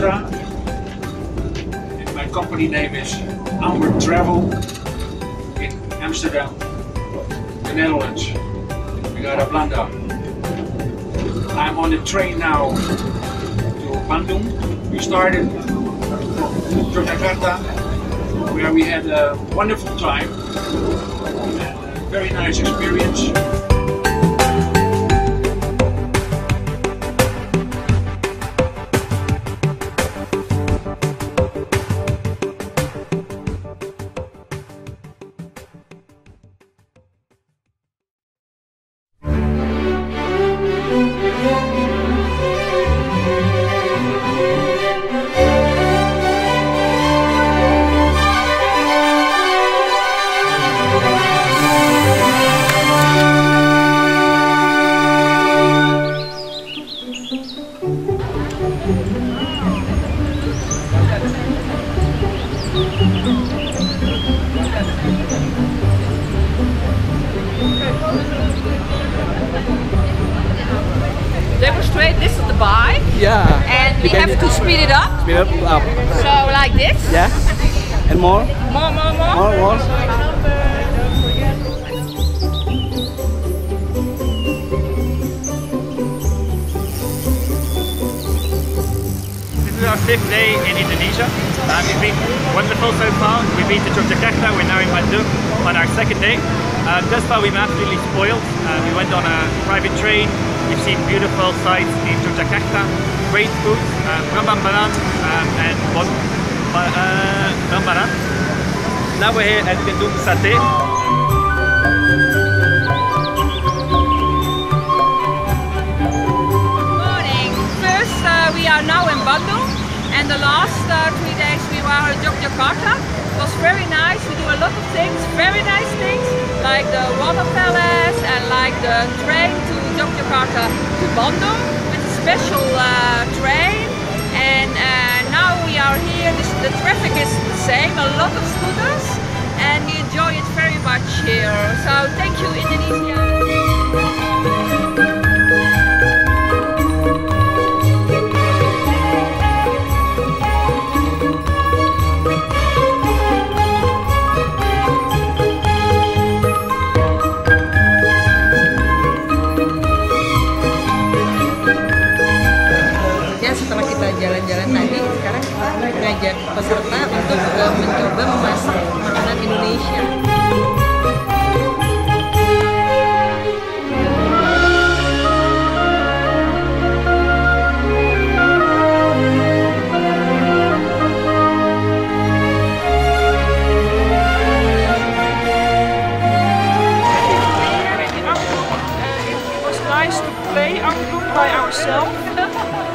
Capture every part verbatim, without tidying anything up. restaurant. And my company name is Onward Travel in Amsterdam, the Netherlands. We got a Blanda. I'm on the train now to Bandung. We started from Yogyakarta, where we had a wonderful time, a very nice experience. Demonstrate, this is the bike. Yeah. And we have to speed it up. Speed up, up. So like this. Yeah. And more. More, more, more. More, more. This is our fifth day in Indonesia. Uh, we've been wonderful so far. We've been to Yogyakarta, we're now in Bandung on our second day. Uh, thus far we've absolutely spoiled. Uh, we went on a private train, we've seen beautiful sights in Yogyakarta, great food, uh, Prambanan um, and Prambanan. Uh, now we're here at Gedung Sate. Good morning. First uh, we are now in Bandung, and the last uh, three days we were in Yogyakarta. It was very nice. We do a lot of things, very nice things, like the water palace and like the train to Yogyakarta to Bandung with a special uh, train. And uh, now we are here. This, the traffic is the same, a lot of scooters, and we enjoy it very much here. So thank you, Indonesia. Jalan-jalan tadi, sekarang kita ngajak peserta untuk mencoba memasak makanan Indonesia. It was nice to play angklung by ourselves.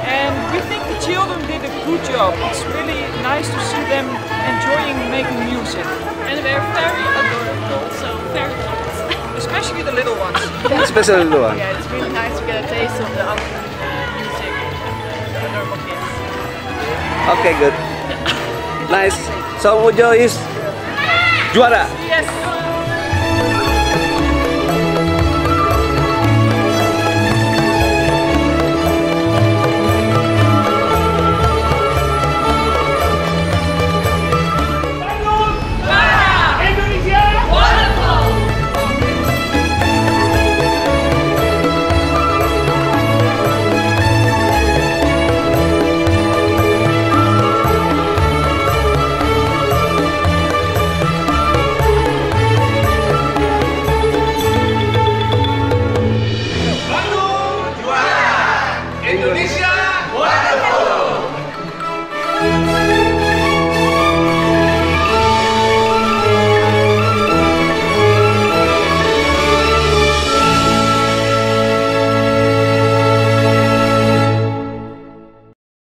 And we think the children did a good job. It's really nice to see them enjoying making music. And they're very adorable, so very cute. Especially the little ones. Especially the little ones. Yeah, it's really nice to get a taste of the other music and the adorable kids. Okay, good. Nice. So Mojo is juara. Yes.